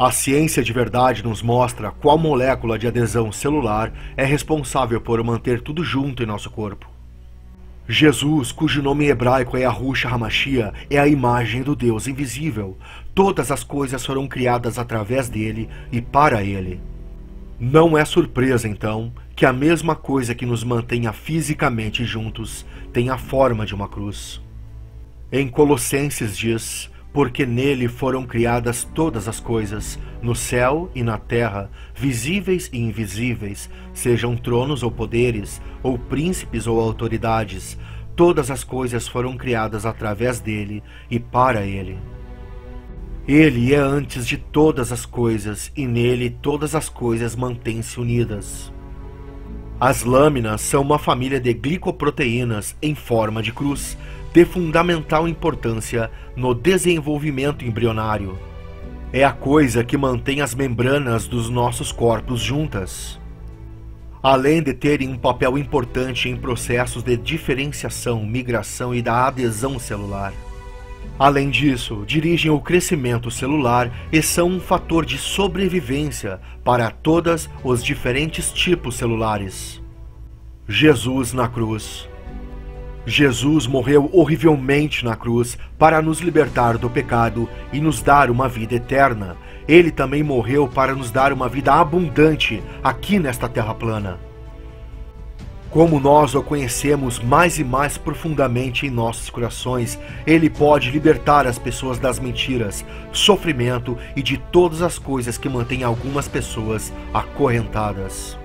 A ciência de verdade nos mostra qual molécula de adesão celular é responsável por manter tudo junto em nosso corpo. Jesus, cujo nome em hebraico é Yahushua HaMashiach, é a imagem do Deus invisível. Todas as coisas foram criadas através dele e para ele. Não é surpresa, então, que a mesma coisa que nos mantenha fisicamente juntos tem a forma de uma cruz. Em Colossenses diz: porque nele foram criadas todas as coisas, no céu e na terra, visíveis e invisíveis, sejam tronos ou poderes, ou príncipes ou autoridades, todas as coisas foram criadas através dele e para ele. Ele é antes de todas as coisas, e nele todas as coisas mantêm-se unidas. As lâminas são uma família de glicoproteínas em forma de cruz, de fundamental importância no desenvolvimento embrionário. É a coisa que mantém as membranas dos nossos corpos juntas. Além de terem um papel importante em processos de diferenciação, migração e da adesão celular. Além disso, dirigem o crescimento celular e são um fator de sobrevivência para todos os diferentes tipos celulares. Jesus na cruz. Jesus morreu horrivelmente na cruz para nos libertar do pecado e nos dar uma vida eterna. Ele também morreu para nos dar uma vida abundante aqui nesta terra plana. Como nós o conhecemos mais e mais profundamente em nossos corações, ele pode libertar as pessoas das mentiras, sofrimento e de todas as coisas que mantêm algumas pessoas acorrentadas.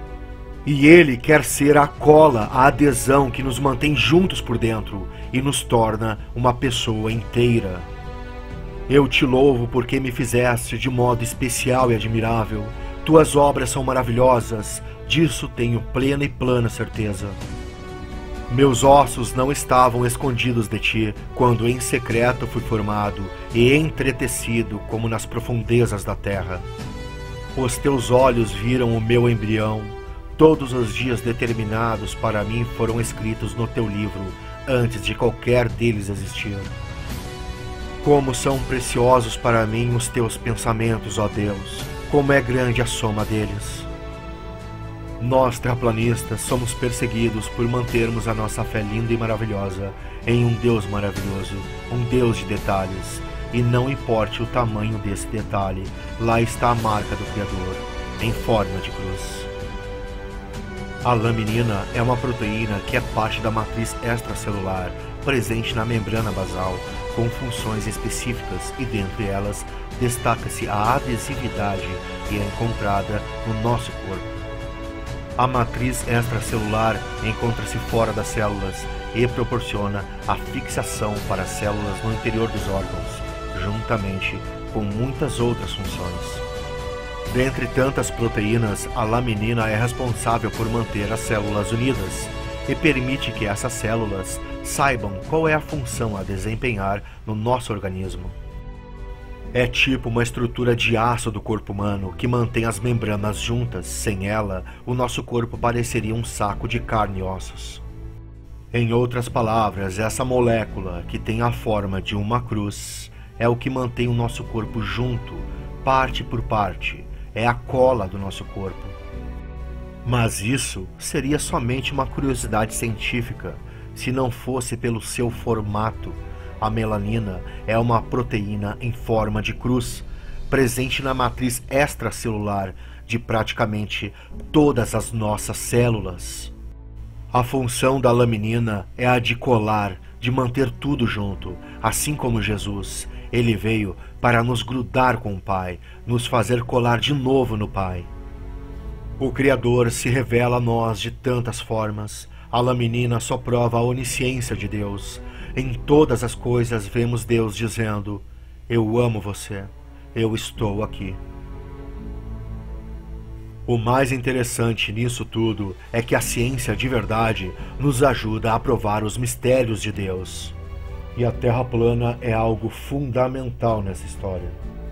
E ele quer ser a cola, a adesão que nos mantém juntos por dentro e nos torna uma pessoa inteira. Eu te louvo porque me fizeste de modo especial e admirável. Tuas obras são maravilhosas, disso tenho plena e plana certeza. Meus ossos não estavam escondidos de ti, quando em secreto fui formado e entretecido como nas profundezas da terra. Os teus olhos viram o meu embrião, todos os dias determinados para mim foram escritos no teu livro, antes de qualquer deles existir. Como são preciosos para mim os teus pensamentos, ó Deus! Como é grande a soma deles. Nós, terraplanistas, somos perseguidos por mantermos a nossa fé linda e maravilhosa em um Deus maravilhoso, um Deus de detalhes, e não importe o tamanho desse detalhe, lá está a marca do Criador, em forma de cruz. A laminina é uma proteína que é parte da matriz extracelular, presente na membrana basal, com funções específicas e, dentre elas, destaca-se a adesividade que é encontrada no nosso corpo. A matriz extracelular encontra-se fora das células e proporciona a fixação para as células no interior dos órgãos, juntamente com muitas outras funções. Dentre tantas proteínas, a laminina é responsável por manter as células unidas e permite que essas células saibam qual é a função a desempenhar no nosso organismo. É tipo uma estrutura de aço do corpo humano que mantém as membranas juntas. Sem ela, o nosso corpo pareceria um saco de carne e ossos. Em outras palavras, essa molécula, que tem a forma de uma cruz, é o que mantém o nosso corpo junto, parte por parte. É a cola do nosso corpo. Mas isso seria somente uma curiosidade científica, se não fosse pelo seu formato. A melanina é uma proteína em forma de cruz, presente na matriz extracelular de praticamente todas as nossas células. A função da laminina é a de colar, de manter tudo junto, assim como Jesus. Ele veio para nos grudar com o Pai, nos fazer colar de novo no Pai. O Criador se revela a nós de tantas formas. A laminina só prova a onisciência de Deus. Em todas as coisas vemos Deus dizendo: eu amo você, eu estou aqui. O mais interessante nisso tudo é que a ciência de verdade nos ajuda a provar os mistérios de Deus. E a Terra plana é algo fundamental nessa história.